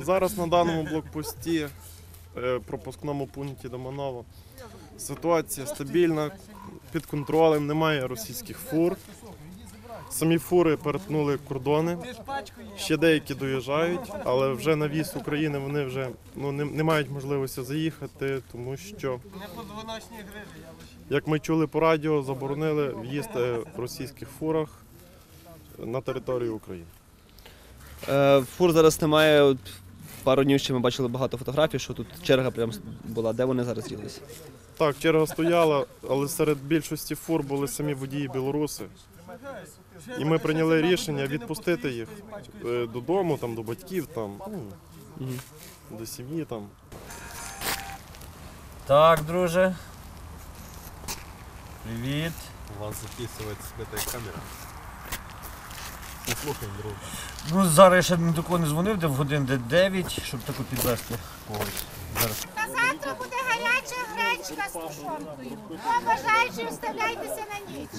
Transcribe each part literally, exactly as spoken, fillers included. Зараз на даному блокпості, пропускному пункті Доманово, ситуація стабільна, під контролем, немає російських фур. Самі фури перетнули кордони, ще деякі доїжджають, але вже на в'їзд України вони вже ну, не, не мають можливості заїхати, тому що, як ми чули по радіо, заборонили в'їзд в російських фурах на територію України. Фур зараз немає. Пару днів ще ми бачили багато фотографій, що тут черга прям була. Де вони зараз ділися? Так, черга стояла, але серед більшості фур були самі водії-білоруси. І ми прийняли рішення відпустити їх додому, там, до батьків, там, ну, до сім'ї. Там. Так, друже. Привіт. У вас записується з камера. Послухай, друже. Ну, зараз я ще ні до кого не дзвонив, де в годин де дев'ять, щоб таку підвести когось. Зараз. Та завтра буде гаряча гречка з тушонкою. Хто бажаючи, вставляйтеся на ніч.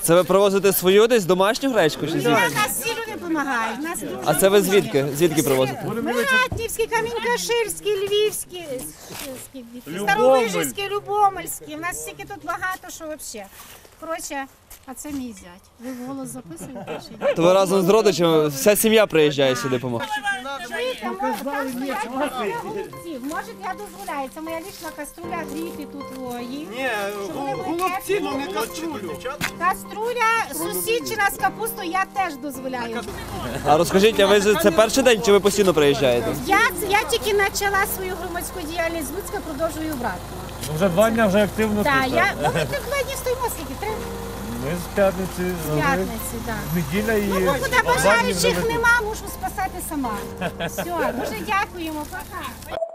Це ви привозите свою десь домашню гречку? Ні, нас всі люди допомагають. Нас дуже а це ви звідки? Звідки привозите? Миратнівський, Камінькаширський, Львівський, Старовижський, Любомильський. У нас стільки тут багато, що взагалі. Коротше, а це мій зять. Ви голос записуєте? То ви разом з родичами, вся сім'я приїжджає сюди допомагати. Може, я дозволяю, це моя лічна каструля, гріти тут вої. Ні, голубці, ну не каструлю. Каструля сусідчина з капустою, я теж дозволяю. А розкажіть, а ви це перший день, чи ви постійно приїжджаєте? Я, я тільки почала свою громадську діяльність з Луцька, продовжую обратно. Вже два дні вже активно тут. Так, я, ну ми тут два дні стоїмо, скільки треба. Ми з п'ятниці, з неділя і... Ну, куди бажаючих нема, мушу спасати сама. Все, дуже дякуємо, пока.